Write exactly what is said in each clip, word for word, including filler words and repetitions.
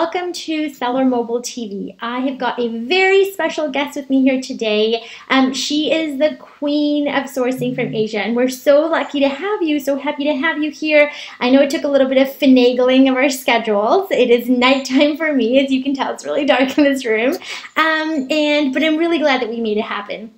Welcome to Seller Mobile T V. I have got a very special guest with me here today. Um, she is the queen of sourcing from Asia, and we're so lucky to have you, so happy to have you here. I know it took a little bit of finagling of our schedules. It is nighttime for me. As you can tell, it's really dark in this room, um, and but I'm really glad that we made it happen.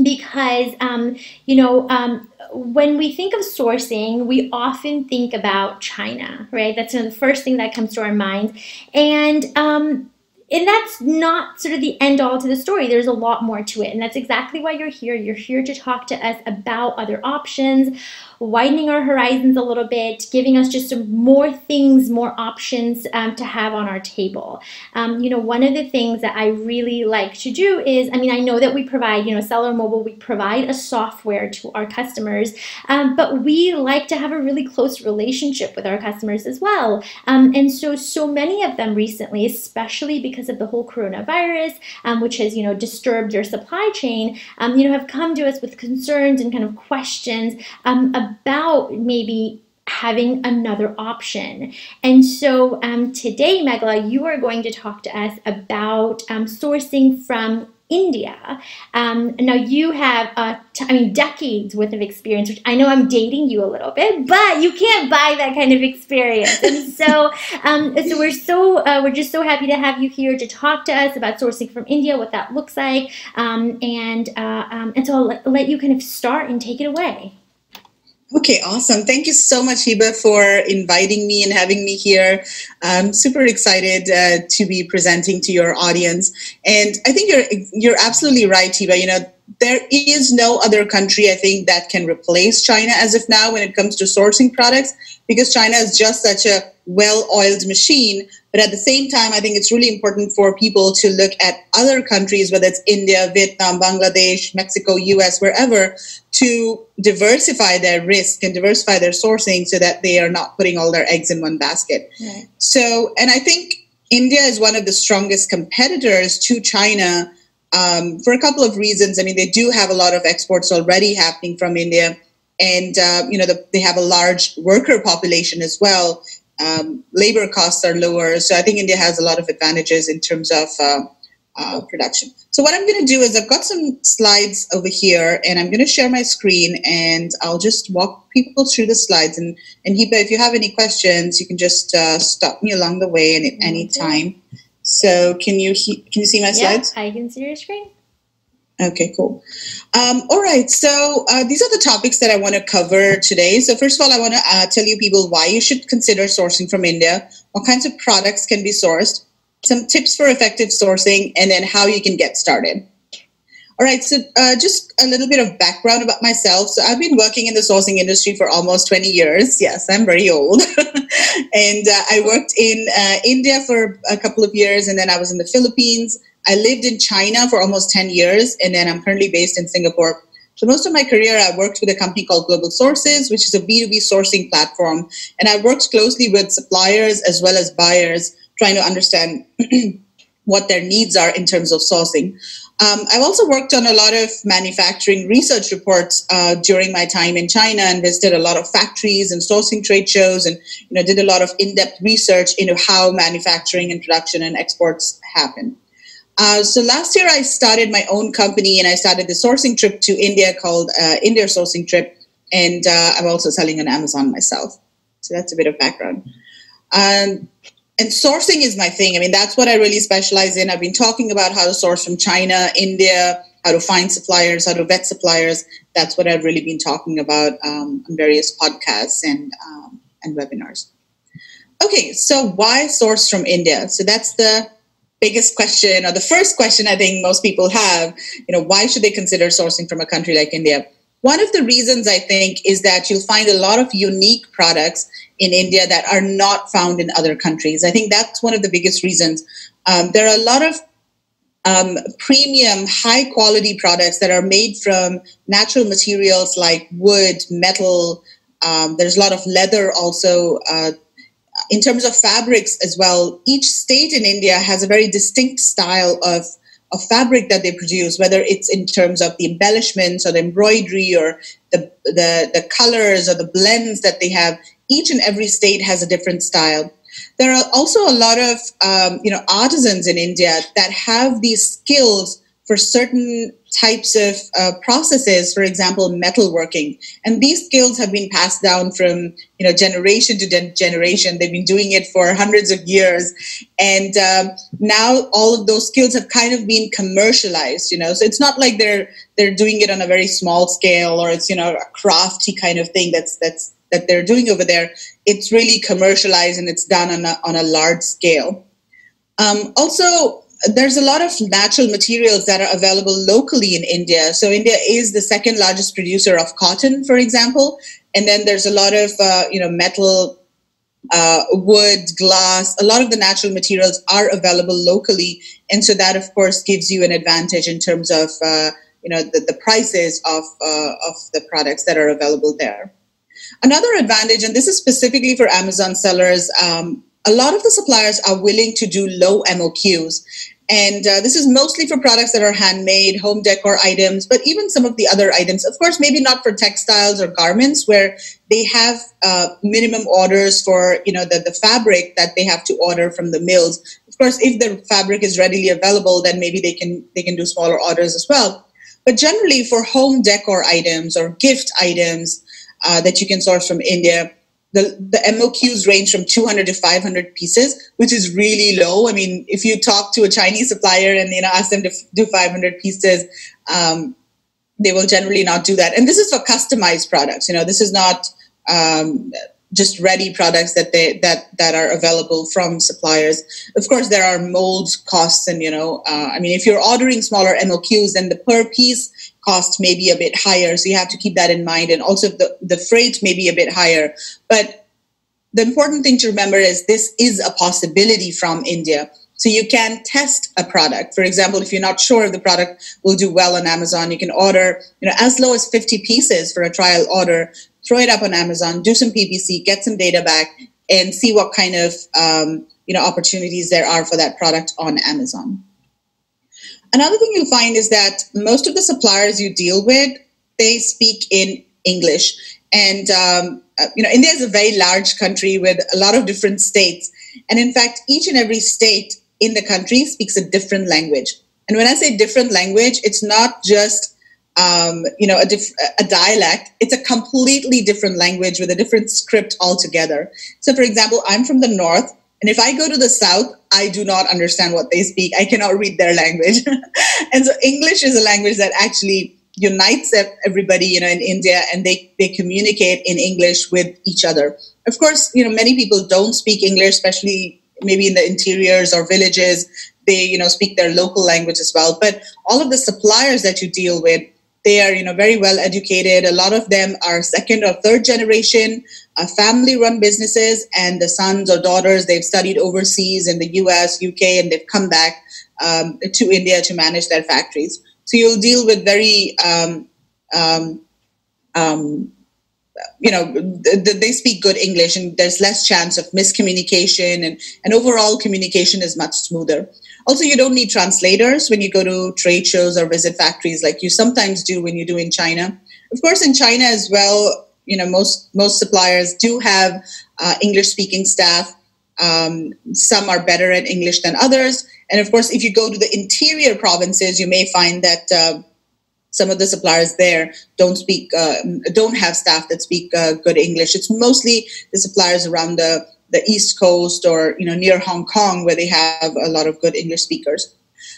Because, um, you know, um, when we think of sourcing, we often think about China, right? That's the first thing that comes to our mind. And, um, and that's not sort of the end all to the story. There's a lot more to it. And that's exactly why you're here. You're here to talk to us about other options, widening our horizons a little bit, giving us just some more things, more options um, to have on our table. Um, you know, one of the things that I really like to do is, I mean, I know that we provide, you know, Seller Mobile, we provide a software to our customers, um, but we like to have a really close relationship with our customers as well. Um, and so, so many of them recently, especially because of the whole coronavirus, um, which has, you know, disturbed your supply chain, um, you know, have come to us with concerns and kind of questions um, about maybe having another option. And so um, today, Meghla, you are going to talk to us about um, sourcing from India. Um, now you have, uh, t I mean, decades worth of experience, which I know I'm dating you a little bit, but you can't buy that kind of experience. And so, um, so we're so, uh, we're just so happy to have you here to talk to us about sourcing from India, what that looks like. Um, and, uh, um, and so I'll let, let you kind of start and take it away. Okay, awesome. Thank you so much, Hiba, for inviting me and having me here. I'm super excited uh, to be presenting to your audience. And I think you're you're absolutely right, Hiba. You know, there is no other country, I think, that can replace China as of now when it comes to sourcing products, because China is just such a well-oiled machine. But at the same time, I think it's really important for people to look at other countries, whether it's India, Vietnam, Bangladesh, Mexico, U S, wherever, to diversify their risk and diversify their sourcing so that they are not putting all their eggs in one basket. Right. So, and I think India is one of the strongest competitors to China um, for a couple of reasons. I mean, they do have a lot of exports already happening from India, and, uh, you know, the, they have a large worker population as well. Um, labor costs are lower. So I think India has a lot of advantages in terms of uh, uh, production. So what I'm going to do is I've got some slides over here, and I'm going to share my screen, and I'll just walk people through the slides. And, and Hiba, if you have any questions, you can just uh, stop me along the way and at any time. So can you, can you see my slides? Yeah, I can see your screen. Okay, cool. Um, all right, so uh, these are the topics that I want to cover today. So first of all, I want to uh, tell you people why you should consider sourcing from India, what kinds of products can be sourced, some tips for effective sourcing, and then how you can get started. All right, so uh, just a little bit of background about myself. So I've been working in the sourcing industry for almost twenty years. Yes, I'm very old. And uh, I worked in uh, India for a couple of years, and then I was in the Philippines. I lived in China for almost ten years, and then I'm currently based in Singapore. So most of my career, I worked with a company called Global Sources, which is a B two B sourcing platform. And I worked closely with suppliers as well as buyers, trying to understand what their needs are in terms of sourcing. Um, I've also worked on a lot of manufacturing research reports uh, during my time in China, and visited a lot of factories and sourcing trade shows, and you know, did a lot of in-depth research into how manufacturing and production and exports happen. Uh, so last year I started my own company, and I started the sourcing trip to India called uh, India Sourcing Trip. And uh, I'm also selling on Amazon myself. So that's a bit of background. Um, and sourcing is my thing. I mean, that's what I really specialize in. I've been talking about how to source from China, India, how to find suppliers, how to vet suppliers. That's what I've really been talking about um, on various podcasts and, um, and webinars. Okay, so why source from India? So that's the biggest question, or the first question I think most people have. You know, why should they consider sourcing from a country like India? One of the reasons, I think, is that you'll find a lot of unique products in India that are not found in other countries. I think that's one of the biggest reasons. Um, there are a lot of um, premium, high-quality products that are made from natural materials like wood, metal. Um, there's a lot of leather also. Uh, In terms of fabrics as well, each state in India has a very distinct style of, of fabric that they produce, whether it's in terms of the embellishments or the embroidery or the, the, the colors or the blends that they have. Each and every state has a different style. There are also a lot of um, you know, artisans in India that have these skills for certain types of uh, processes, for example, metalworking. And these skills have been passed down from you know generation to de- generation. They've been doing it for hundreds of years. And um, now all of those skills have kind of been commercialized, you know. So it's not like they're they're doing it on a very small scale, or it's you know a crafty kind of thing that's that's that they're doing over there. It's really commercialized and it's done on a on a large scale. Um, also, there's a lot of natural materials that are available locally in India. So India is the second largest producer of cotton, for example. And then there's a lot of, uh, you know, metal, uh, wood, glass. A lot of the natural materials are available locally. And so that, of course, gives you an advantage in terms of, uh, you know, the, the prices of, uh, of the products that are available there. Another advantage, and this is specifically for Amazon sellers, um, a lot of the suppliers are willing to do low M O Qs. And uh, this is mostly for products that are handmade, home decor items, but even some of the other items. Of course, maybe not for textiles or garments, where they have uh, minimum orders for you know the, the fabric that they have to order from the mills. Of course, if the fabric is readily available, then maybe they can they can do smaller orders as well. But generally for home decor items or gift items uh, that you can source from India, The, the M O Qs range from two hundred to five hundred pieces, which is really low. I mean, if you talk to a Chinese supplier and you know ask them to f- do five hundred pieces, um, they will generally not do that. And this is for customized products. You know, this is not um, just ready products that they that that are available from suppliers. Of course, there are mold costs, and you know, uh, I mean, if you're ordering smaller M O Qs, then the per piece cost may be a bit higher, so you have to keep that in mind. And also the, the freight may be a bit higher. But the important thing to remember is this is a possibility from India. So you can test a product. For example, if you're not sure if the product will do well on Amazon, you can order you know, as low as fifty pieces for a trial order, throw it up on Amazon, do some P P C, get some data back, and see what kind of um, you know opportunities there are for that product on Amazon. Another thing you'll find is that most of the suppliers you deal with, they speak in English. And, um, you know, India is a very large country with a lot of different states. And in fact, each and every state in the country speaks a different language. And when I say different language, it's not just, um, you know, a, diff- a dialect. It's a completely different language with a different script altogether. So, for example, I'm from the north. And if I go to the south, I do not understand what they speak. I cannot read their language. And so English is a language that actually unites everybody, you know, in India, and they, they communicate in English with each other. Of course, you know, many people don't speak English, especially maybe in the interiors or villages. They, you know, speak their local language as well. But all of the suppliers that you deal with, they are, you know, very well educated. A lot of them are second or third generation uh, family-run businesses, and the sons or daughters, they've studied overseas in the U S, U K, and they've come back um, to India to manage their factories. So you'll deal with very, um, um, um, you know, th- th- they speak good English, and there's less chance of miscommunication, and, and overall communication is much smoother. Also, you don't need translators when you go to trade shows or visit factories like you sometimes do when you do in China. Of course, in China as well, you know, most, most suppliers do have uh, English-speaking staff. Um, some are better at English than others. And of course, if you go to the interior provinces, you may find that uh, some of the suppliers there don't speak, uh, don't have staff that speak uh, good English. It's mostly the suppliers around the the East Coast or, you know, near Hong Kong, where they have a lot of good English speakers.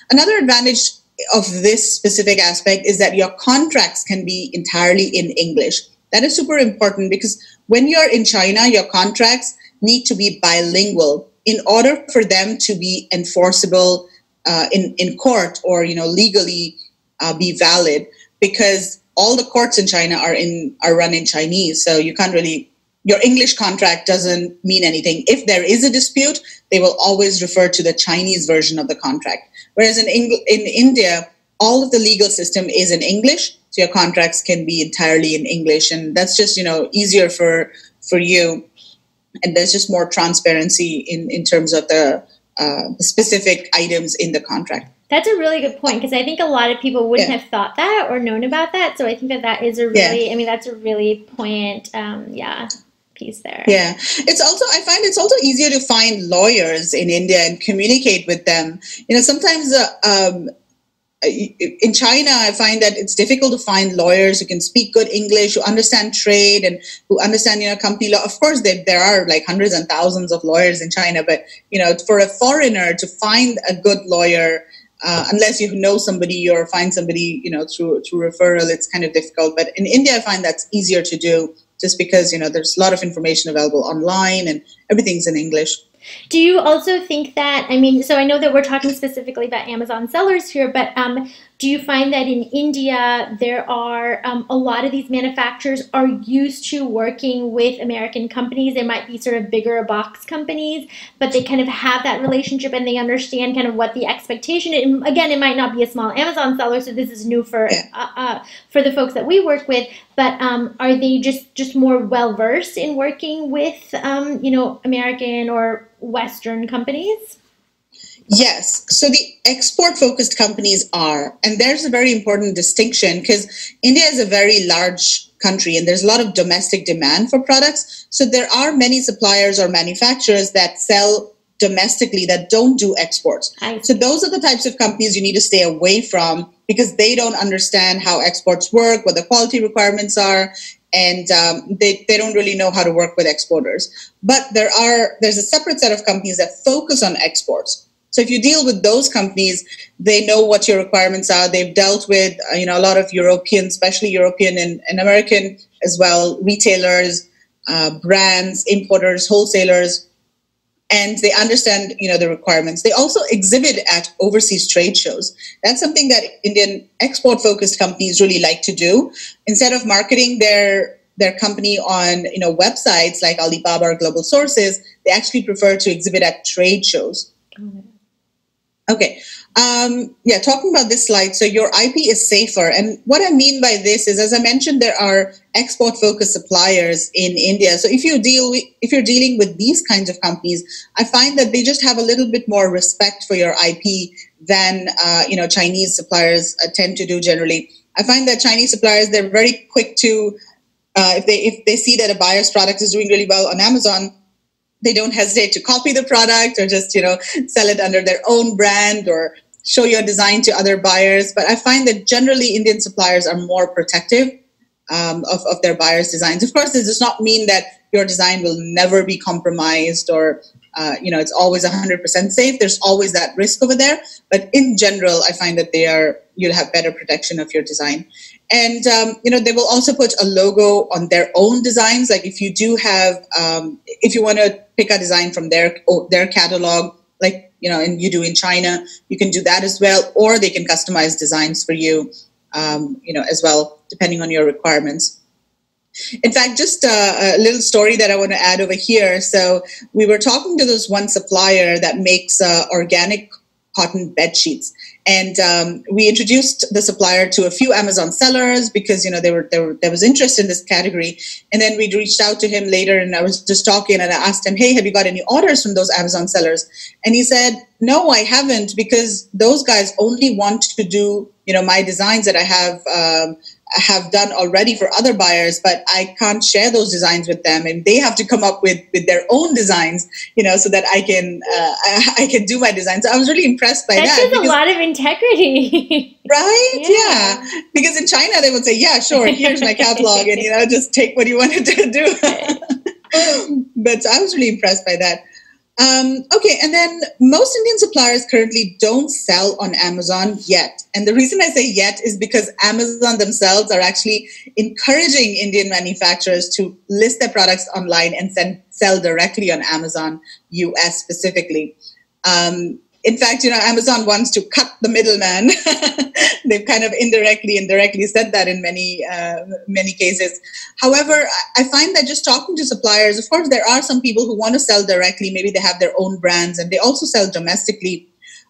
Another advantage of this specific aspect is that your contracts can be entirely in English. That is super important, because when you're in China, your contracts need to be bilingual in order for them to be enforceable uh, in, in court, or, you know, legally uh, be valid, because all the courts in China are in are run in Chinese. So you can't really, your English contract doesn't mean anything. If there is a dispute, they will always refer to the Chinese version of the contract. Whereas in Eng- in India, all of the legal system is in English, so your contracts can be entirely in English. And that's just, you know, easier for, for you. And there's just more transparency in, in terms of the uh, specific items in the contract. That's a really good point, because I think a lot of people wouldn't yeah. have thought that or known about that. So I think that that is a really, yeah. I mean, that's a really poignant, um, yeah. piece there. Yeah. It's also, I find it's also easier to find lawyers in India and communicate with them. You know, sometimes uh, um, in China, I find that it's difficult to find lawyers who can speak good English, who understand trade and who understand, you know, company law. Of course, they, there are like hundreds and thousands of lawyers in China, but, you know, for a foreigner to find a good lawyer, Uh, unless you know somebody or find somebody, you know, through through referral, it's kind of difficult. But in India, I find that's easier to do just because, you know, there's a lot of information available online and everything's in English. Do you also think that, I mean, so I know that we're talking specifically about Amazon sellers here, but um, do you find that in India, there are um, a lot of these manufacturers are used to working with American companies? They might be sort of bigger box companies, but they kind of have that relationship and they understand kind of what the expectation is. And again, it might not be a small Amazon seller, so this is new for uh, uh, for the folks that we work with, but um, are they just, just more well-versed in working with, um, you know, American or Western companies? Yes. So the export-focused companies are, and there's a very important distinction because India is a very large country and there's a lot of domestic demand for products. So there are many suppliers or manufacturers that sell domestically that don't do exports. So those are the types of companies you need to stay away from because they don't understand how exports work, what the quality requirements are, and um, they, they don't really know how to work with exporters. But there are there's a separate set of companies that focus on exports. So if you deal with those companies, they know what your requirements are. They've dealt with uh, you know, a lot of European, especially European and, and American as well, retailers, uh, brands, importers, wholesalers, and they understand, you know, the requirements. They also exhibit at overseas trade shows. That's something that Indian export-focused companies really like to do. Instead of marketing their their company on, you know, websites like Alibaba or Global Sources, they actually prefer to exhibit at trade shows. Mm-hmm. Okay. Um, yeah, talking about this slide, so your I P is safer. And what I mean by this is, as I mentioned, there are export-focused suppliers in India. So if, you deal with, if you're dealing with these kinds of companies, I find that they just have a little bit more respect for your I P than uh, you know, Chinese suppliers uh, tend to do generally. I find that Chinese suppliers, they're very quick to, uh, if, they, if they see that a buyer's product is doing really well on Amazon, they don't hesitate to copy the product or just, you know, sell it under their own brand or show your design to other buyers. But I find that generally Indian suppliers are more protective um, of, of their buyers' designs. Of course, this does not mean that your design will never be compromised or, uh, you know, it's always one hundred percent safe. There's always that risk over there. But in general, I find that they are, you'll have better protection of your design. And, um, you know, they will also put a logo on their own designs. Like if you do have, um, if you want to pick a design from their their catalog, like, you know, and you do in China, you can do that as well. Or they can customize designs for you, um, you know, as well, depending on your requirements. In fact, just a, a little story that I want to add over here. So we were talking to this one supplier that makes uh, organic cotton bed sheets. And um, we introduced the supplier to a few Amazon sellers because, you know, they were, they were, there was interest in this category. And then we reached out to him later and I was just talking and I asked him, hey, have you got any orders from those Amazon sellers? And he said, no, I haven't, because those guys only want to do, you know, my designs that I have um, have done already for other buyers, but I can't share those designs with them, and they have to come up with with their own designs, you know, so that I can uh, I, I can do my designs. So I was really impressed by that. That shows a lot of integrity, right? Yeah. yeah, because in China they would say, "Yeah, sure, here's my catalog, and you know, just take what you wanted to do." But I was really impressed by that. Um, okay, and then most Indian suppliers currently don't sell on Amazon yet. And the reason I say yet is because Amazon themselves are actually encouraging Indian manufacturers to list their products online and send, sell directly on Amazon U S specifically. Um, in fact, you know, Amazon wants to cut the middleman. They've kind of indirectly and directly said that in many, uh, many cases. However, I find that just talking to suppliers, of course, there are some people who want to sell directly. Maybe they have their own brands and they also sell domestically.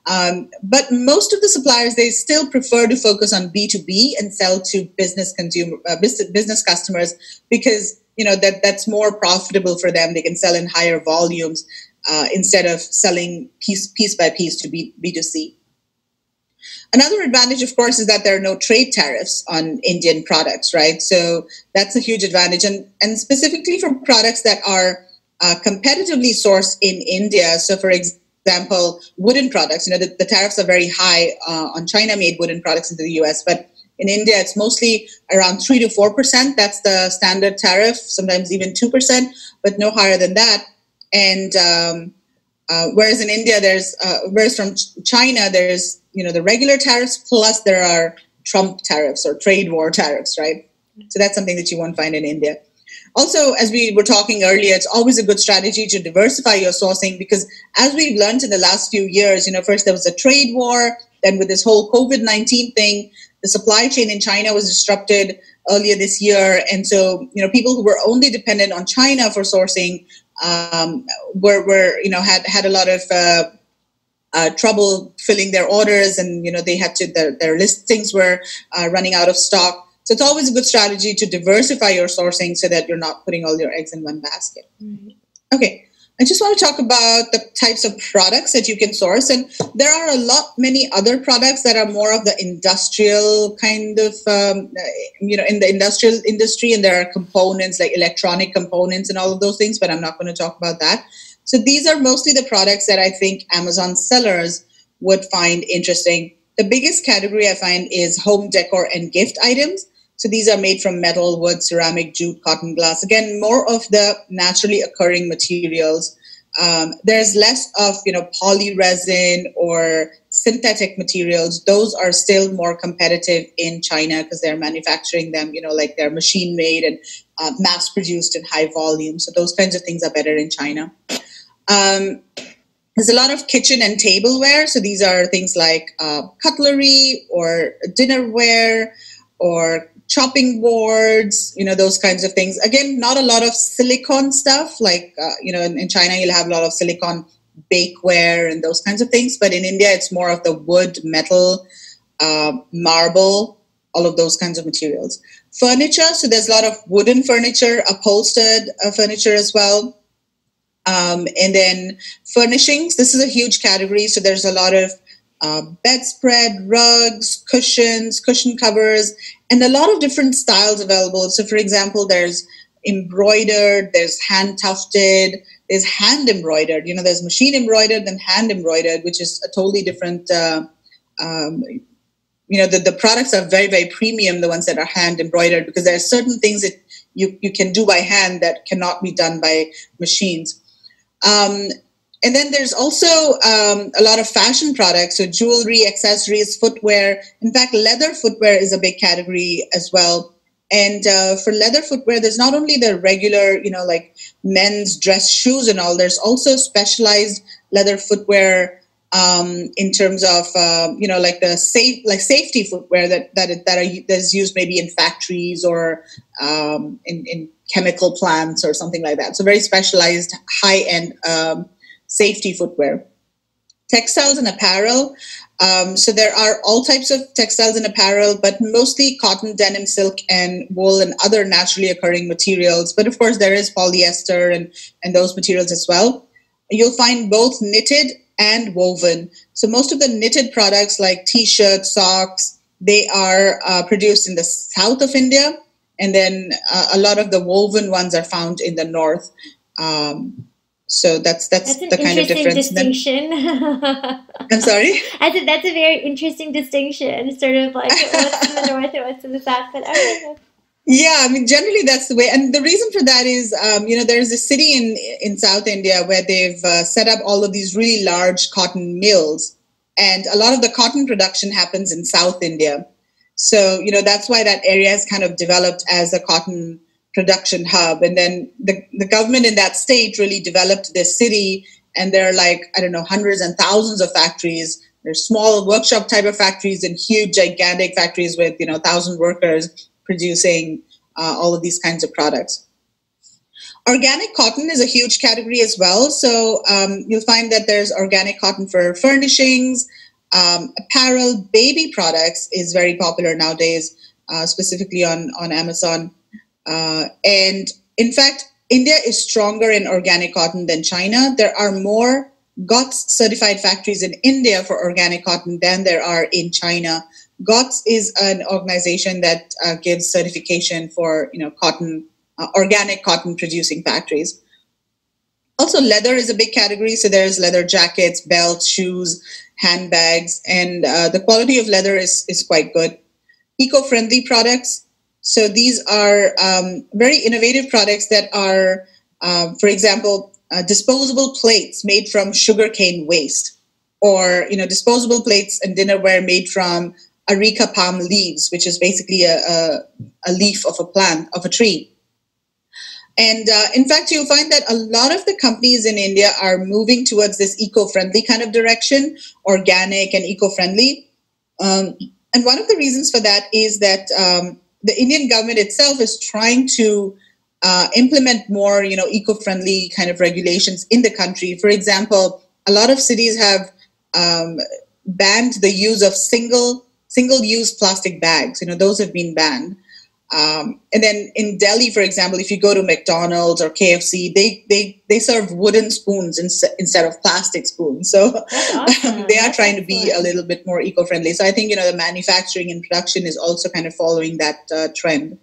Um, but most of the suppliers, they still prefer to focus on B two B and sell to business consumer, uh, business customers because, you know, that, that's more profitable for them. They can sell in higher volumes uh, instead of selling piece, piece by piece to B, B2C. Another advantage, of course, is that there are no trade tariffs on Indian products, right? So that's a huge advantage. And, and specifically for products that are uh, competitively sourced in India. So for example, wooden products, you know, the, the tariffs are very high uh, on China-made wooden products into the U S, but in India, it's mostly around three to four percent. That's the standard tariff, sometimes even two percent, but no higher than that. And um, uh, whereas in India, there's, uh, whereas from China, there's, you know, the regular tariffs, plus there are Trump tariffs or trade war tariffs, right? So that's something that you won't find in India. Also, as we were talking earlier, it's always a good strategy to diversify your sourcing, because as we've learned in the last few years, you know, first there was a trade war, then with this whole COVID nineteen thing, the supply chain in China was disrupted earlier this year. And so, you know, people who were only dependent on China for sourcing um, were, were, you know, had, had a lot of uh, uh, trouble filling their orders, and, you know, they had to, their, their listings were uh, running out of stock. So it's always a good strategy to diversify your sourcing so that you're not putting all your eggs in one basket. Mm-hmm. Okay. I just want to talk about the types of products that you can source. And there are a lot many other products that are more of the industrial kind of, um, you know, in the industrial industry. And there are components like electronic components and all of those things, but I'm not going to talk about that. So these are mostly the products that I think Amazon sellers would find interesting. The biggest category I find is home decor and gift items. So these are made from metal, wood, ceramic, jute, cotton, glass. Again, more of the naturally occurring materials. Um, there's less of, you know, poly resin or synthetic materials. Those are still more competitive in China because they're manufacturing them, you know, like they're machine made and uh, mass produced in high volume. So those kinds of things are better in China. Um, There's a lot of kitchen and tableware. So these are things like uh, cutlery or dinnerware or chopping boards, you know, those kinds of things. Again, not a lot of silicone stuff. Like, uh, you know, in, in China, you'll have a lot of silicone bakeware and those kinds of things. But in India, it's more of the wood, metal, uh, marble, all of those kinds of materials. Furniture. So there's a lot of wooden furniture, upholstered uh, furniture as well. Um, and then furnishings, this is a huge category. So there's a lot of uh, bedspread, rugs, cushions, cushion covers, and a lot of different styles available. So for example, there's embroidered, there's hand tufted, there's hand embroidered, you know, there's machine embroidered and hand embroidered, which is a totally different, uh, um, you know, the, the products are very, very premium, the ones that are hand embroidered, because there are certain things that you, you can do by hand that cannot be done by machines. Um, and then there's also um, a lot of fashion products, so jewelry, accessories, footwear. In fact, leather footwear is a big category as well. And uh, for leather footwear, there's not only the regular, you know, like men's dress shoes and all, there's also specialized leather footwear um, in terms of, uh, you know, like the safe, like safety footwear that that that, are, that is used maybe in factories or um, in, in chemical plants or something like that. So very specialized, high-end um, safety footwear. Textiles and apparel. Um, so there are all types of textiles and apparel, but mostly cotton, denim, silk, and wool and other naturally occurring materials. But of course, there is polyester and, and those materials as well. You'll find both knitted and woven. So most of the knitted products like t-shirts, socks, they are uh, produced in the south of India. And then uh, a lot of the woven ones are found in the north. Um, so that's that's, that's the kind of difference. That's an interesting distinction. I'm sorry? I said that's a very interesting distinction, sort of like what's in the north and what's in the south. But okay. Yeah, I mean, generally that's the way. And the reason for that is, um, you know, there's a city in, in South India where they've uh, set up all of these really large cotton mills. And a lot of the cotton production happens in South India. So, you know, that's why that area has kind of developed as a cotton production hub. And then the, the government in that state really developed this city. And there are like, I don't know, hundreds and thousands of factories. There's small workshop type of factories and huge, gigantic factories with, you know, one thousand workers producing uh, all of these kinds of products. Organic cotton is a huge category as well. So um, you'll find that there's organic cotton for furnishings. Um, apparel, baby products is very popular nowadays, uh, specifically on, on Amazon. Uh, and in fact, India is stronger in organic cotton than China. There are more G O T S certified factories in India for organic cotton than there are in China. G O T S is an organization that uh, gives certification for, you know, cotton, uh, organic cotton producing factories. Also, leather is a big category. So there's leather jackets, belts, shoes, handbags, and uh, the quality of leather is, is quite good. Eco-friendly products. So these are um, very innovative products that are, uh, for example, uh, disposable plates made from sugarcane waste, or, you know, disposable plates and dinnerware made from areca palm leaves, which is basically a, a, a leaf of a plant, of a tree. And uh, in fact, you'll find that a lot of the companies in India are moving towards this eco-friendly kind of direction, organic and eco-friendly. Um, and one of the reasons for that is that um, the Indian government itself is trying to uh, implement more, you know, eco-friendly kind of regulations in the country. For example, a lot of cities have um, banned the use of single single-use plastic bags. You know, those have been banned. Um, and then in Delhi, for example, if you go to McDonald's or K F C, they they they serve wooden spoons in, instead of plastic spoons. So awesome. um, they are trying to be a little bit more eco-friendly. So I think, you know, the manufacturing and production is also kind of following that uh, trend.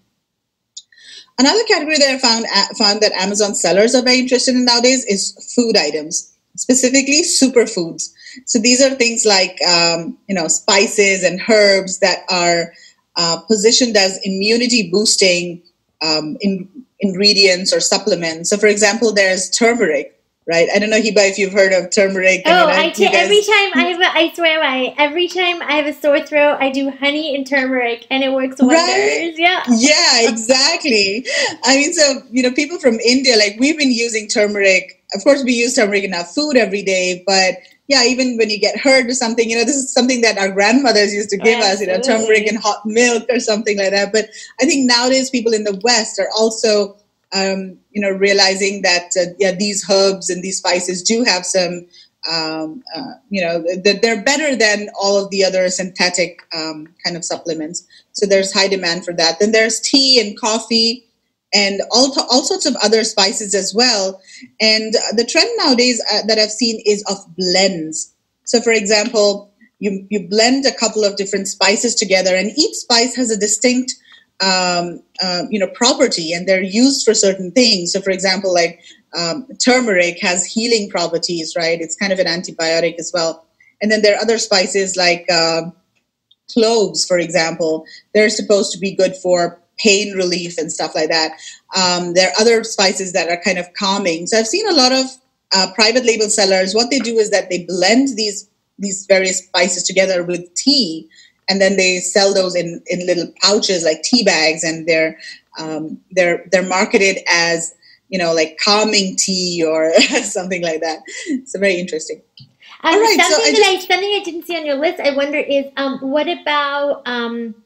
Another category that I found found that Amazon sellers are very interested in nowadays is food items, specifically superfoods. So these are things like um, you know, spices and herbs that are Uh, positioned as immunity boosting um, in, ingredients or supplements. So for example, there's turmeric, right? I don't know, Hiba, if you've heard of turmeric. Oh, I, mean, I, I guys... every time I have a, I swear by every time I have a sore throat, I do honey and turmeric and it works wonders. Right? Yeah. Yeah, exactly. I mean, so, you know, people from India, like, we've been using turmeric. Of course, we use turmeric in our food every day, but yeah, even when you get hurt or something, you know, this is something that our grandmothers used to give oh, us, you know, turmeric and hot milk or something like that. But I think nowadays people in the West are also, um, you know, realizing that, uh, yeah, these herbs and these spices do have some, um, uh, you know, that they're better than all of the other synthetic um, kind of supplements. So there's high demand for that. Then there's tea and coffee, and all, all sorts of other spices as well. And the trend nowadays uh, that I've seen is of blends. So for example, you, you blend a couple of different spices together, and each spice has a distinct um, uh, you know, property, and they're used for certain things. So for example, like um, turmeric has healing properties, right? It's kind of an antibiotic as well. And then there are other spices like uh, cloves, for example. They're supposed to be good for pain relief and stuff like that. Um, there are other spices that are kind of calming. So I've seen a lot of uh, private label sellers, what they do is that they blend these these various spices together with tea, and then they sell those in, in little pouches like tea bags, and they're, um, they're, they're marketed as, you know, like calming tea or something like that. It's very interesting. Um, All right, something, so I just, that I, something I didn't see on your list, I wonder is, um, what about... Um,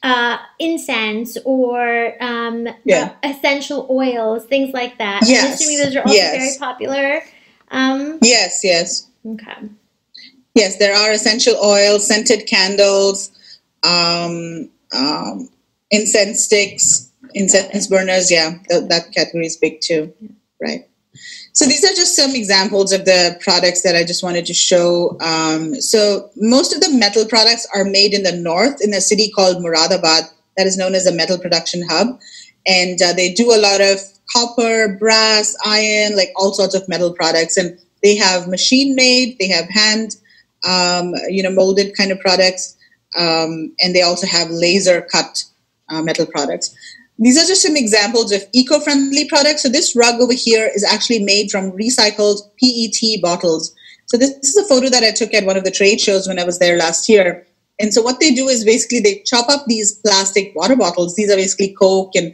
uh incense or um yeah. uh, essential oils, things like that? Yes. I'm assuming those are also yes. very popular. Um yes yes okay yes there are essential oils, scented candles, um um incense sticks, incense burners. Yeah, th that category is big too, right? So these are just some examples of the products that I just wanted to show. Um, so most of the metal products are made in the north in a city called Moradabad that is known as a metal production hub. And uh, they do a lot of copper, brass, iron, like all sorts of metal products. And they have machine made, they have hand, um, you know, molded kind of products. Um, and they also have laser cut uh, metal products. These are just some examples of eco-friendly products. So this rug over here is actually made from recycled P E T bottles. So this, this is a photo that I took at one of the trade shows when I was there last year. And so what they do is basically they chop up these plastic water bottles. These are basically Coke and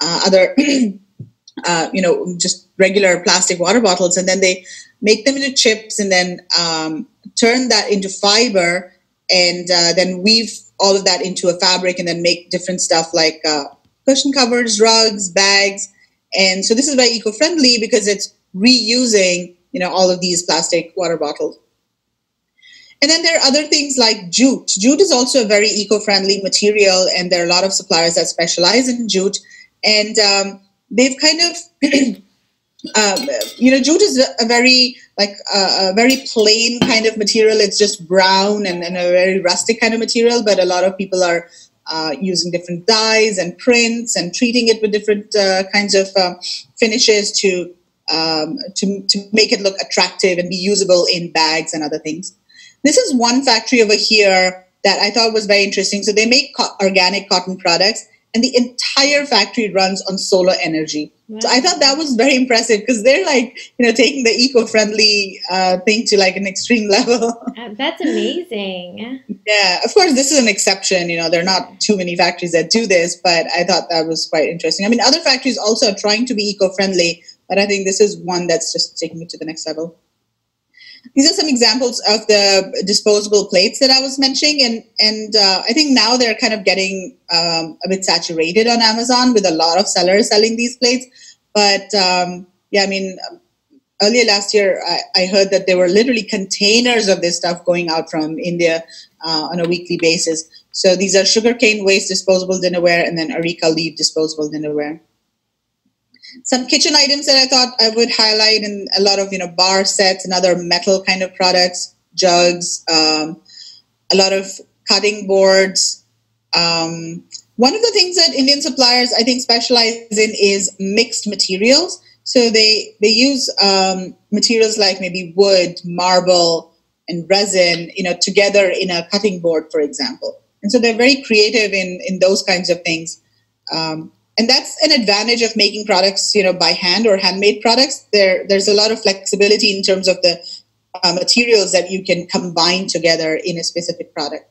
uh, other, uh, you know, just regular plastic water bottles. And then they make them into chips and then um, turn that into fiber, and uh, then weave all of that into a fabric and then make different stuff like... Uh, cushion covers, rugs, bags. And so this is very eco-friendly because it's reusing, you know, all of these plastic water bottles. And then there are other things like jute. Jute is also a very eco-friendly material, and there are a lot of suppliers that specialize in jute. And um, they've kind of um, you know, jute is a very like uh, a very plain kind of material. It's just brown and, and a very rustic kind of material. But a lot of people are uh, using different dyes and prints and treating it with different uh, kinds of uh, finishes to um, to to make it look attractive and be usable in bags and other things. This is one factory over here that I thought was very interesting. So they make co- organic cotton products, and the entire factory runs on solar energy. Wow. So I thought that was very impressive because they're like, you know, taking the eco-friendly uh, thing to like an extreme level. Uh, that's amazing. Yeah, of course, this is an exception. You know, there are not too many factories that do this, but I thought that was quite interesting. I mean, other factories also are trying to be eco-friendly, but I think this is one that's just taking it to the next level. These are some examples of the disposable plates that I was mentioning. And, and uh, I think now they're kind of getting um, a bit saturated on Amazon with a lot of sellers selling these plates. But um, yeah, I mean, earlier last year, I, I heard that there were literally containers of this stuff going out from India uh, on a weekly basis. So these are sugarcane waste disposable dinnerware and then areca leaf disposable dinnerware. Some kitchen items that I thought I would highlight, and a lot of, you know, bar sets and other metal kind of products, jugs, um, a lot of cutting boards. Um, one of the things that Indian suppliers, I think, specialize in is mixed materials. So they, they use um, materials like maybe wood, marble, and resin, you know, together in a cutting board, for example. And so they're very creative in, in those kinds of things. Um, And that's an advantage of making products, you know, by hand or handmade products. There, there's a lot of flexibility in terms of the uh, materials that you can combine together in a specific product.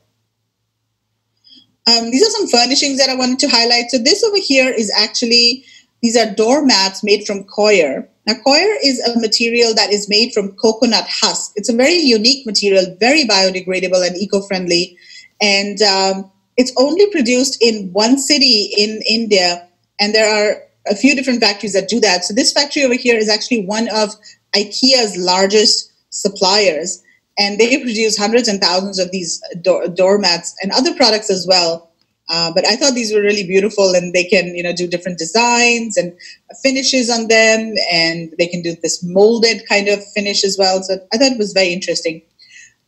Um, these are some furnishings that I wanted to highlight. So this over here is actually, these are doormats made from coir. Now, coir is a material that is made from coconut husk. It's a very unique material, very biodegradable and eco-friendly. And um, it's only produced in one city in India. And there are a few different factories that do that. So this factory over here is actually one of IKEA's largest suppliers. And they produce hundreds and thousands of these door- doormats and other products as well. Uh, but I thought these were really beautiful, and they can, you know, do different designs and finishes on them. And they can do this molded kind of finish as well. So I thought it was very interesting.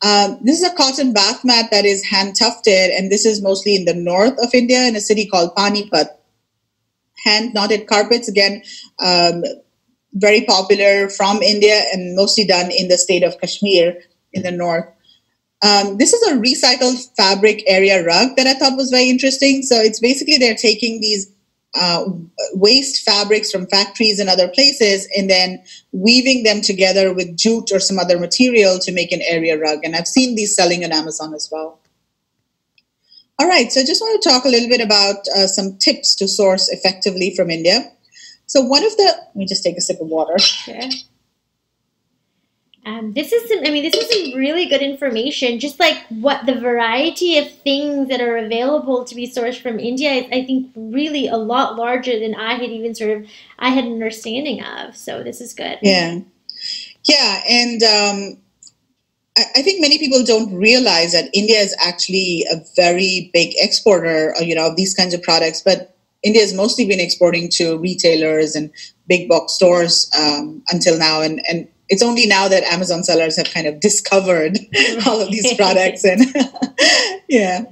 Um, this is a cotton bath mat that is hand tufted. And this is mostly in the north of India in a city called Panipat. Hand-knotted carpets, again, um, very popular from India and mostly done in the state of Kashmir in the north. Um, this is a recycled fabric area rug that I thought was very interesting. So it's basically they're taking these uh, waste fabrics from factories and other places and then weaving them together with jute or some other material to make an area rug. And I've seen these selling on Amazon as well. All right, so I just want to talk a little bit about uh, some tips to source effectively from India. So one of the, let me just take a sip of water. Sure. Um, this is some, I mean, this is some really good information. Just like what the variety of things that are available to be sourced from India is, I think, really a lot larger than I had even sort of, I had an understanding of. So this is good. Yeah. Yeah, and um I think many people don't realize that India is actually a very big exporter, you know, of these kinds of products. But India has mostly been exporting to retailers and big box stores um, until now. And, and it's only now that Amazon sellers have kind of discovered all of these products. And yeah.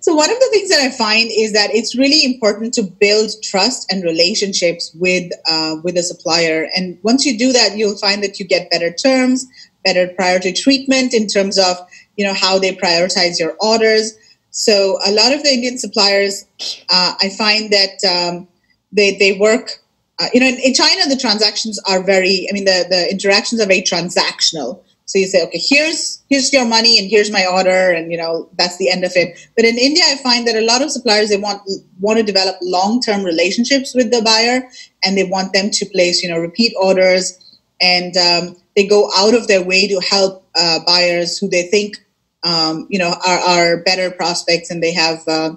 So one of the things that I find is that it's really important to build trust and relationships with uh, with a supplier. And once you do that, you'll find that you get better terms, better priority treatment in terms of, you know, how they prioritize your orders. So a lot of the Indian suppliers, uh, I find that um, they they work, uh, you know, in, in China, the transactions are very, I mean, the, the interactions are very transactional. So you say, okay, here's here's your money and here's my order, and, you know, that's the end of it. But in India, I find that a lot of suppliers, they want want to develop long-term relationships with the buyer, and they want them to place, you know, repeat orders. And um, they go out of their way to help uh, buyers who they think, um, you know, are, are better prospects, and they have, uh,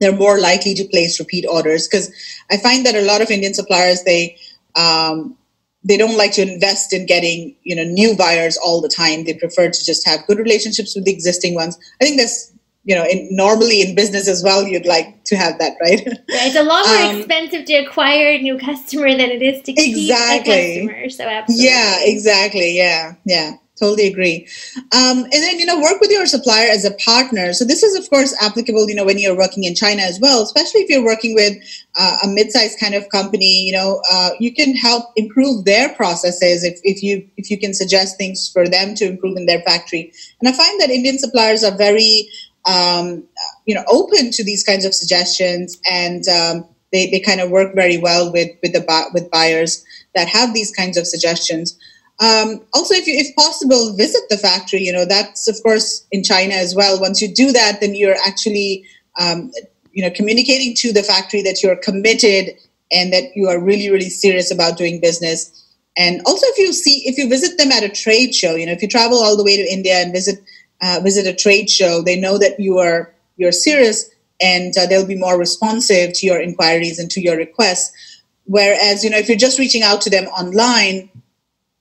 they're more likely to place repeat orders. Because I find that a lot of Indian suppliers, they um, they don't like to invest in getting, you know, new buyers all the time. They prefer to just have good relationships with the existing ones. I think that's you know, in, normally in business as well, you'd like to have that, right? Right. It's a lot more um, expensive to acquire a new customer than it is to keep exactly. a customer. So absolutely. Yeah, exactly. Yeah, yeah. Totally agree. Um, and then, you know, work with your supplier as a partner. So this is, of course, applicable, you know, when you're working in China as well, especially if you're working with uh, a mid-sized kind of company, you know, uh, you can help improve their processes if, if you if you can suggest things for them to improve in their factory. And I find that Indian suppliers are very, um, you know, open to these kinds of suggestions, and um, they, they kind of work very well with, with, the, with buyers that have these kinds of suggestions. Um, also, if, you, if possible, visit the factory. You know, that's, of course, in China as well. Once you do that, then you're actually, um, you know, communicating to the factory that you're committed and that you are really, really serious about doing business. And also, if you see, if you visit them at a trade show, you know, if you travel all the way to India and visit uh, visit a trade show, they know that you are you're serious, and uh, they'll be more responsive to your inquiries and to your requests. Whereas, you know, if you're just reaching out to them online,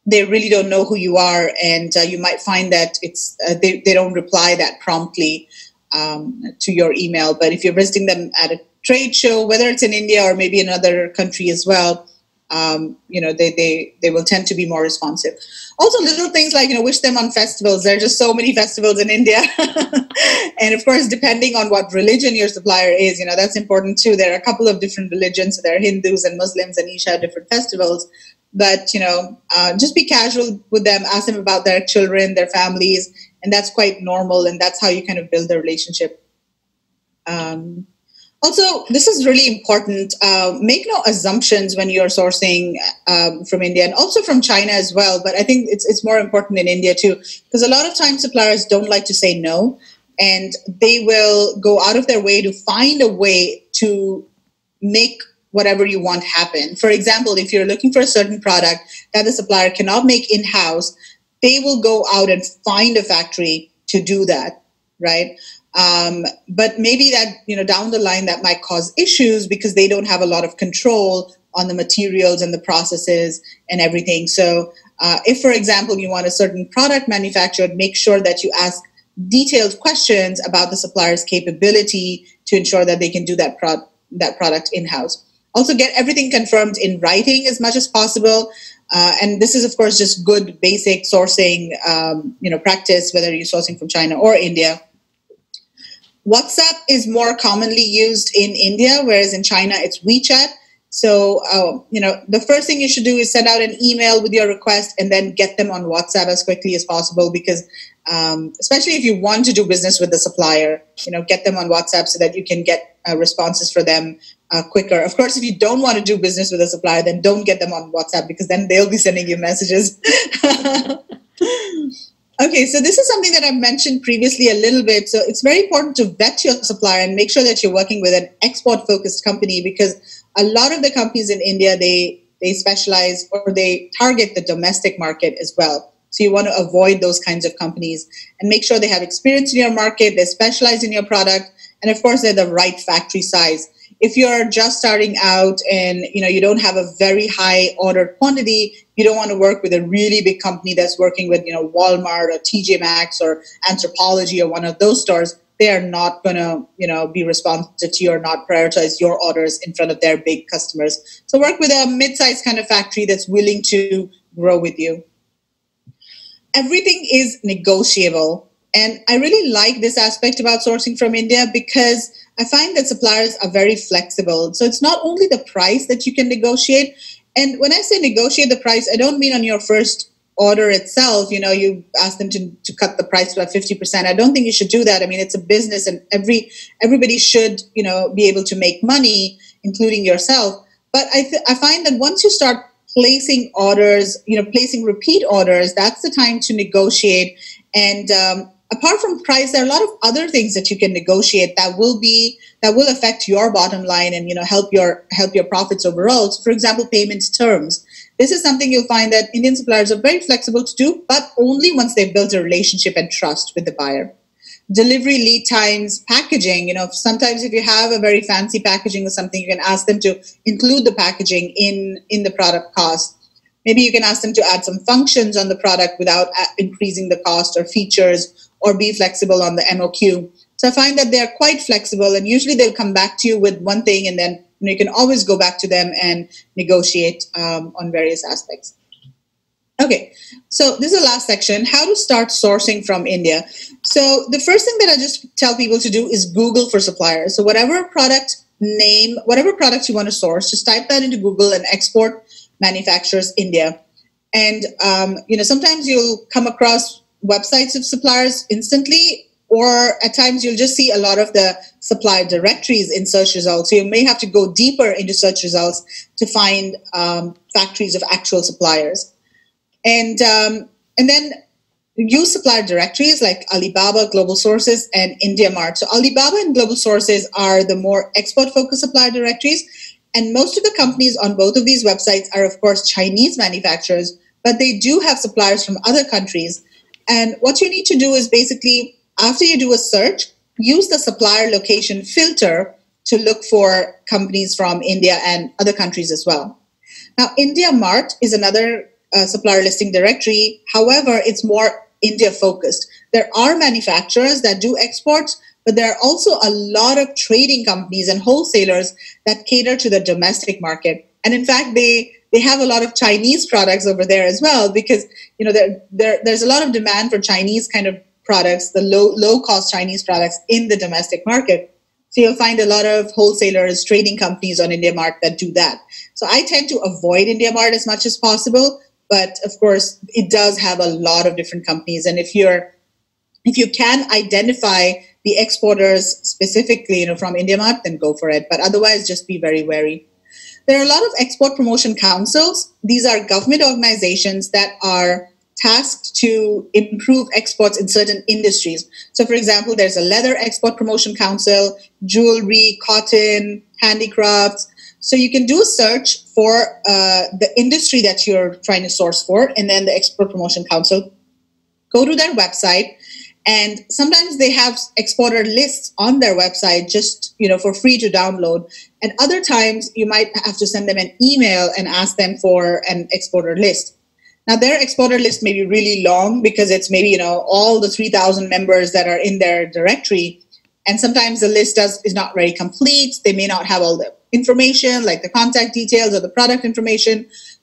they really don't know who you are, and uh, you might find that it's uh, they, they don't reply that promptly um, to your email. But if you're visiting them at a trade show, whether it's in India or maybe another country as well, um, you know, they, they, they will tend to be more responsive. Also, little things like, you know, wish them on festivals. There are just so many festivals in India. And of course, depending on what religion your supplier is, you know, that's important too. There are a couple of different religions. So there are Hindus and Muslims, and each have different festivals. But, you know, uh, just be casual with them, ask them about their children, their families, and that's quite normal. And that's how you kind of build a relationship. Um, also, this is really important. Uh, make no assumptions when you're sourcing um, from India, and also from China as well. But I think it's, it's more important in India too, because a lot of times suppliers don't like to say no, and they will go out of their way to find a way to make whatever you want happen. For example, if you're looking for a certain product that the supplier cannot make in-house, they will go out and find a factory to do that, right? Um, but maybe that, you know, down the line that might cause issues because they don't have a lot of control on the materials and the processes and everything. So uh, if, for example, you want a certain product manufactured, make sure that you ask detailed questions about the supplier's capability to ensure that they can do that, pro- that product in-house. Also, get everything confirmed in writing as much as possible. Uh, and this is, of course, just good basic sourcing um, you know, practice, whether you're sourcing from China or India. WhatsApp is more commonly used in India, whereas in China, it's WeChat. So, uh, you know, the first thing you should do is send out an email with your request and then get them on WhatsApp as quickly as possible, because um, especially if you want to do business with the supplier, you know, get them on WhatsApp so that you can get uh, responses for them Uh, quicker. Of course, if you don't want to do business with a supplier, then don't get them on WhatsApp, because then they'll be sending you messages. Okay, so this is something that I've mentioned previously a little bit. So it's very important to vet your supplier and make sure that you're working with an export-focused company, because a lot of the companies in India, they, they specialize or they target the domestic market as well. So you want to avoid those kinds of companies and make sure they have experience in your market, they specialize in your product, and of course, they're the right factory size. If you're just starting out and you know you don't have a very high order quantity, you don't want to work with a really big company that's working with you know Walmart or T J Maxx or Anthropologie or one of those stores. They are not going to you know be responsive to you or not prioritize your orders in front of their big customers. So work with a mid-sized kind of factory that's willing to grow with you. Everything is negotiable. And I really like this aspect about sourcing from India, because I find that suppliers are very flexible. So it's not only the price that you can negotiate. And when I say negotiate the price, I don't mean on your first order itself, you know, you ask them to, to cut the price by fifty percent. I don't think you should do that. I mean, it's a business, and every everybody should, you know, be able to make money, including yourself. But I, th- I find that once you start placing orders, you know, placing repeat orders, that's the time to negotiate. And, um, apart from price, there are a lot of other things that you can negotiate that will be that will affect your bottom line and you know help your help your profits overall. So for example, payment terms. This is something you'll find that Indian suppliers are very flexible to do, but only once they've built a relationship and trust with the buyer. Delivery lead times, packaging. You know, sometimes if you have a very fancy packaging or something, you can ask them to include the packaging in, in the product cost. Maybe you can ask them to add some functions on the product without increasing the cost or features, or be flexible on the M O Q. So I find that they're quite flexible, and usually they'll come back to you with one thing, and then you know, you can always go back to them and negotiate um, on various aspects. Okay, so this is the last section, how to start sourcing from India. So the first thing that I just tell people to do is Google for suppliers. So whatever product name, whatever product you want to source, just type that into Google and export manufacturers India. And, um, you know, sometimes you'll come across websites of suppliers instantly, or at times you'll just see a lot of the supplier directories in search results. So you may have to go deeper into search results to find um, factories of actual suppliers. And um, and then use supplier directories like Alibaba, Global Sources, and India Mart. So Alibaba and Global Sources are the more export-focused supplier directories. And most of the companies on both of these websites are, of course, Chinese manufacturers, but they do have suppliers from other countries. And what you need to do is basically, after you do a search, use the supplier location filter to look for companies from India and other countries as well. Now, India Mart is another Uh, supplier listing directory. However, it's more India focused. There are manufacturers that do exports, but there are also a lot of trading companies and wholesalers that cater to the domestic market. And in fact, they they have a lot of Chinese products over there as well, because you know there, there there's a lot of demand for Chinese kind of products, the low low cost Chinese products in the domestic market. So you'll find a lot of wholesalers, trading companies on India Mart that do that. So I tend to avoid India Mart as much as possible. But of course, it does have a lot of different companies. And if you're, if you can identify the exporters specifically, you know, from India Mart, then go for it. But otherwise, just be very wary. There are a lot of export promotion councils. These are government organizations that are tasked to improve exports in certain industries. So for example, there's a leather export promotion council, jewelry, cotton, handicrafts. So you can do a search for uh, the industry that you're trying to source for, and then the Export Promotion Council. Go to their website, and sometimes they have exporter lists on their website just you know for free to download. And other times you might have to send them an email and ask them for an exporter list. Now their exporter list may be really long because it's maybe you know all the three thousand members that are in their directory, and sometimes the list does, is not very complete. They may not have all the information like the contact details or the product information.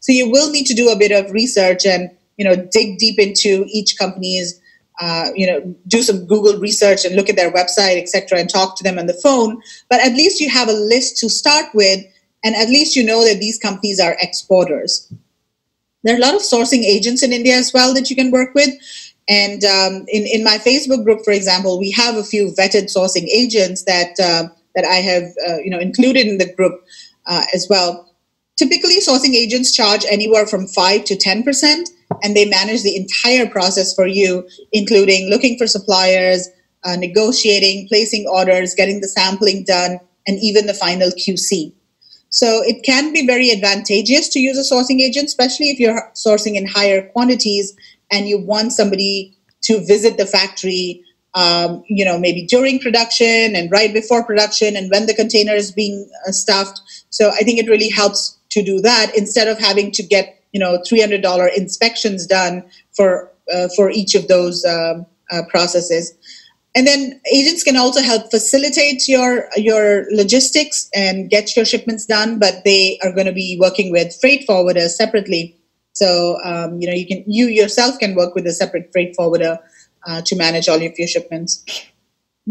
So you will need to do a bit of research and, you know, dig deep into each company's, uh, you know, do some Google research and look at their website, et cetera, and talk to them on the phone. But at least you have a list to start with, and at least you know that these companies are exporters. There are a lot of sourcing agents in India as well that you can work with. And um, in, in my Facebook group, for example, we have a few vetted sourcing agents that, uh, that I have uh, you know, included in the group uh, as well. Typically, sourcing agents charge anywhere from five to ten percent, and they manage the entire process for you, including looking for suppliers, uh, negotiating, placing orders, getting the sampling done, and even the final Q C. So it can be very advantageous to use a sourcing agent, especially if you're sourcing in higher quantities and you want somebody to visit the factory Um, you know, maybe during production and right before production and when the container is being uh, stuffed. So I think it really helps to do that instead of having to get, you know, three hundred dollar inspections done for, uh, for each of those um, uh, processes. And then agents can also help facilitate your, your logistics and get your shipments done, but they are going to be working with freight forwarders separately. So, um, you know, you can, you yourself can work with a separate freight forwarder Uh, to manage all of your shipments.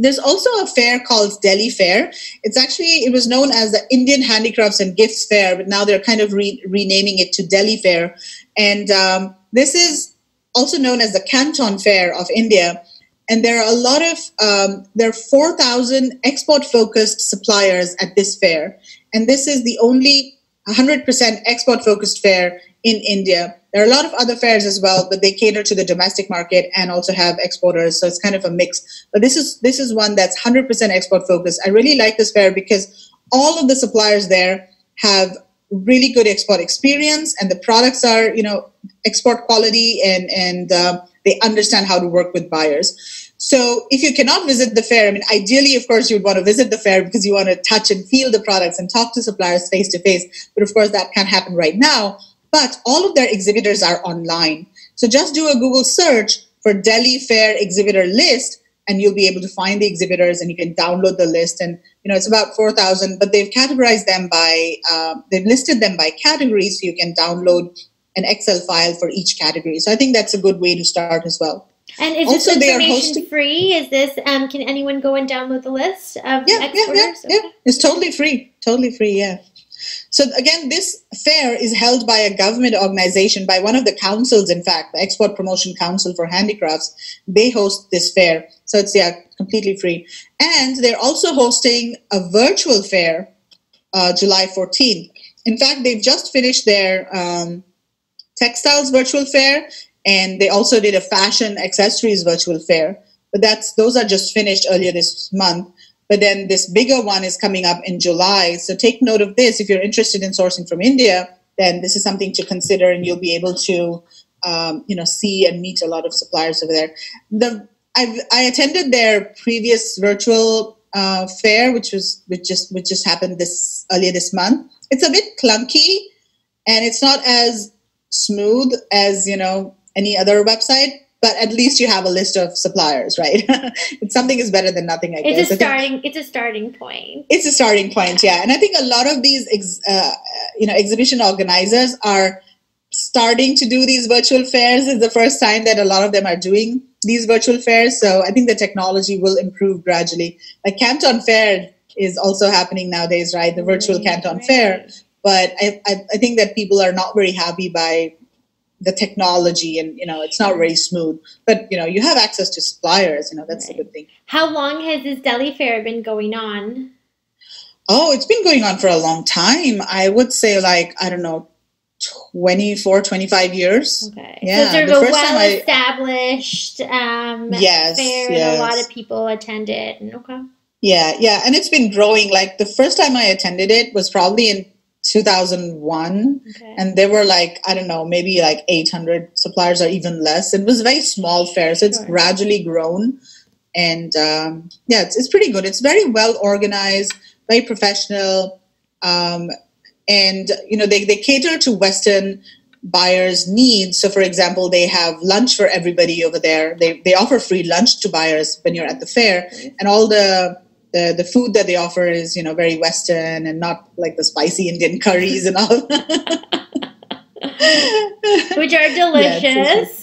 There's also a fair called Delhi Fair. It's actually, it was known as the Indian Handicrafts and Gifts Fair, but now they're kind of re renaming it to Delhi Fair. And um, this is also known as the Canton Fair of India. And there are a lot of, um, there are four thousand export-focused suppliers at this fair. And this is the only one hundred percent export-focused fair in India. There are a lot of other fairs as well, but they cater to the domestic market and also have exporters. So it's kind of a mix. But this is this is one that's one hundred percent export focused. I really like this fair because all of the suppliers there have really good export experience, and the products are, you know, export quality, and, and uh, they understand how to work with buyers. So if you cannot visit the fair, I mean, ideally, of course, you would want to visit the fair because you want to touch and feel the products and talk to suppliers face to face. But of course, that can't happen right now. But all of their exhibitors are online. So just do a Google search for Delhi Fair exhibitor list, and you'll be able to find the exhibitors and you can download the list. And, you know, it's about four thousand, but they've categorized them by, uh, they've listed them by categories, so you can download an Excel file for each category. So I think that's a good way to start as well. And is also, this information free? Is this, um, can anyone go and download the list of yeah, exporters? Yeah, yeah, okay. yeah, it's totally free, totally free, yeah. So again, this fair is held by a government organization, by one of the councils, in fact, the Export Promotion Council for Handicrafts. They host this fair. So it's yeah, completely free. And they're also hosting a virtual fair, uh, July fourteenth. In fact, they've just finished their um, textiles virtual fair, and they also did a fashion accessories virtual fair. But that's those are just finished earlier this month. But then this bigger one is coming up in July. So take note of this. If you're interested in sourcing from India, then this is something to consider, and you'll be able to um, you know, see and meet a lot of suppliers over there. The, I've, I attended their previous virtual uh, fair, which was which just which just happened this earlier this month. It's a bit clunky, and it's not as smooth as, you know, any other website. But at least you have a list of suppliers, right? Something is better than nothing, I guess. It's a starting, it's a starting point. It's a starting point, yeah. yeah. And I think a lot of these ex, uh, you know, exhibition organizers are starting to do these virtual fairs. It's the first time that a lot of them are doing these virtual fairs. So I think the technology will improve gradually. Like Canton Fair is also happening nowadays, right? The virtual mm, Canton right. Fair. But I, I, I think that people are not very happy by the technology, and, you know, it's not very smooth, but, you know, you have access to suppliers, you know, that's right. a good thing. How long has this Delhi Fair been going on? Oh, it's been going on for a long time. I would say, like, I don't know, twenty-four, twenty-five years. Okay. Yeah. So sort of a well-established um, yes, fair yes. and a lot of people attend it. Okay. Yeah. Yeah. And it's been growing. Like the first time I attended it was probably in two thousand one, okay. and there were like, I don't know, maybe like eight hundred suppliers or even less. It was a very small fair, so it's sure. gradually grown. And um, yeah, it's, it's pretty good. It's very well organized, very professional. Um, and, you know, they, they cater to Western buyers' needs. So, for example, they have lunch for everybody over there. They, they offer free lunch to buyers when you're at the fair. Okay. And all the The, the food that they offer is, you know, very Western and not like the spicy Indian curries and all. Which are delicious.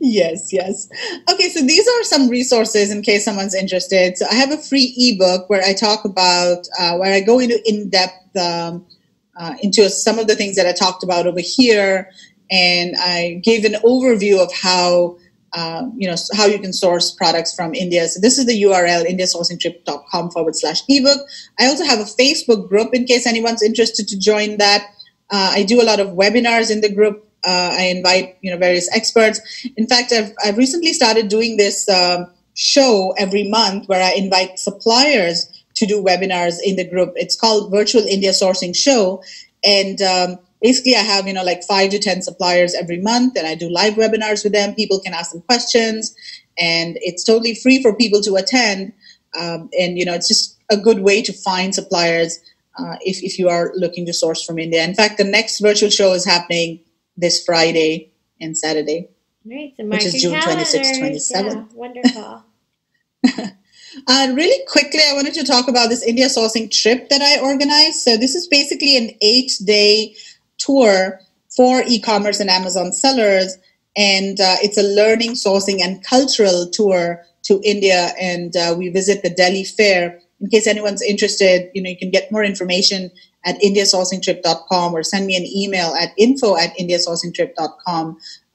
Yes, yes, yes. Okay, so these are some resources in case someone's interested. So I have a free ebook where I talk about, uh, where I go into in-depth um, uh, into some of the things that I talked about over here. And I gave an overview of how Uh, you know, how you can source products from India. So this is the U R L, indiasourcingtrip.com forward slash ebook. I also have a Facebook group in case anyone's interested to join that. Uh, I do a lot of webinars in the group. Uh, I invite, you know, various experts. In fact, I've, I've recently started doing this um, show every month where I invite suppliers to do webinars in the group. It's called Virtual India Sourcing Show. And um, basically, I have, you know, like five to ten suppliers every month, and I do live webinars with them. People can ask them questions, and it's totally free for people to attend. Um, and, you know, it's just a good way to find suppliers uh, if, if you are looking to source from India. In fact, the next virtual show is happening this Friday and Saturday, right, so which is June twenty-sixth, twenty-seventh. Yeah, wonderful. Uh, really quickly, I wanted to talk about this India sourcing trip that I organized. So this is basically an eight-day tour for e-commerce and Amazon sellers, and uh, it's a learning, sourcing, and cultural tour to India, and uh, we visit the Delhi Fair. In case anyone's interested, you know, you can get more information at indiasourcingtrip dot com or send me an email at info at indiasourcingtrip.com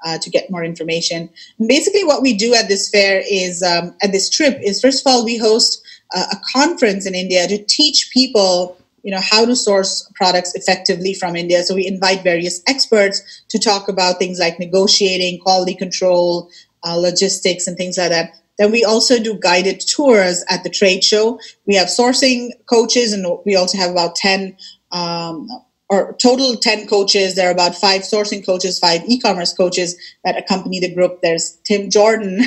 uh, to get more information. And basically what we do at this fair is, um, at this trip is, first of all, we host uh, a conference in India to teach people, you know, how to source products effectively from India. So we invite various experts to talk about things like negotiating, quality control, uh, logistics, and things like that. Then we also do guided tours at the trade show. We have sourcing coaches, and we also have about ten, um, or total ten coaches. There are about five sourcing coaches, five e-commerce coaches that accompany the group. There's Tim Jordan,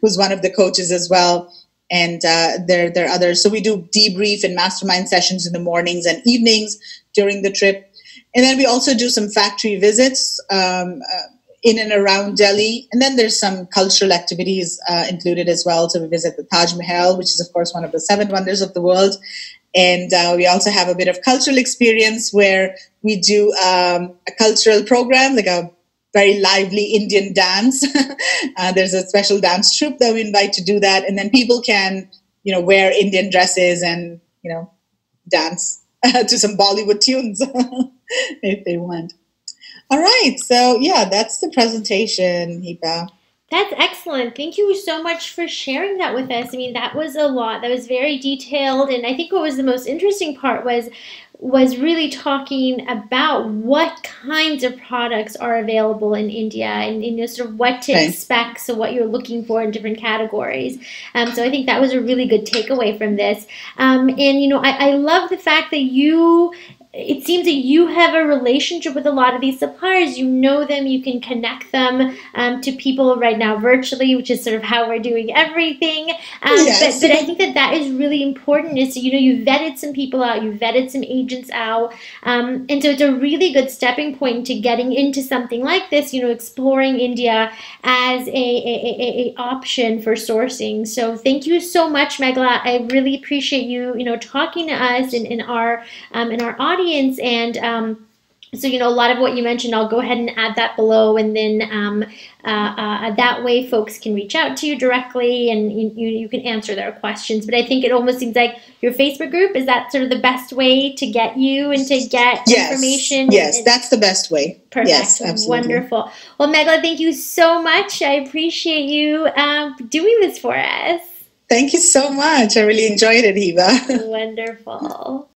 who's one of the coaches as well. And uh, there, there are others. So we do debrief and mastermind sessions in the mornings and evenings during the trip. And then we also do some factory visits um, uh, in and around Delhi. And then there's some cultural activities uh, included as well. So we visit the Taj Mahal, which is, of course, one of the seven wonders of the world. And uh, we also have a bit of cultural experience where we do um, a cultural program, like a very lively Indian dance. uh, there's a special dance troupe that we invite to do that. And then people can, you know, wear Indian dresses and, you know, dance to some Bollywood tunes if they want. All right. So, yeah, that's the presentation, Hiba. That's excellent. Thank you so much for sharing that with us. I mean, that was a lot. That was very detailed. And I think what was the most interesting part was was really talking about what kinds of products are available in India and, and you know, sort of what to right. expect, so what you're looking for in different categories. Um, so I think that was a really good takeaway from this. Um, and, you know, I, I love the fact that you, it seems that you have a relationship with a lot of these suppliers. You know them, you can connect them um, to people right now virtually, which is sort of how we're doing everything. Um, yes. but, but I think that that is really important is, you know, you vetted some people out, you vetted some agents out. Um, and so it's a really good stepping point to getting into something like this, you know, exploring India as a, a, a, a option for sourcing. So thank you so much, Meghla. I really appreciate you, you know, talking to us and in, in our, um, in our audience. And um, so, you know, a lot of what you mentioned, I'll go ahead and add that below. And then um, uh, uh, that way folks can reach out to you directly and you, you can answer their questions. But I think it almost seems like your Facebook group, is that sort of the best way to get you and to get yes. information? Yes, and, and that's the best way. Perfect. Yes, absolutely. Wonderful. Well, Meghla, thank you so much. I appreciate you uh, doing this for us. Thank you so much. I really enjoyed it, Hiba. Wonderful.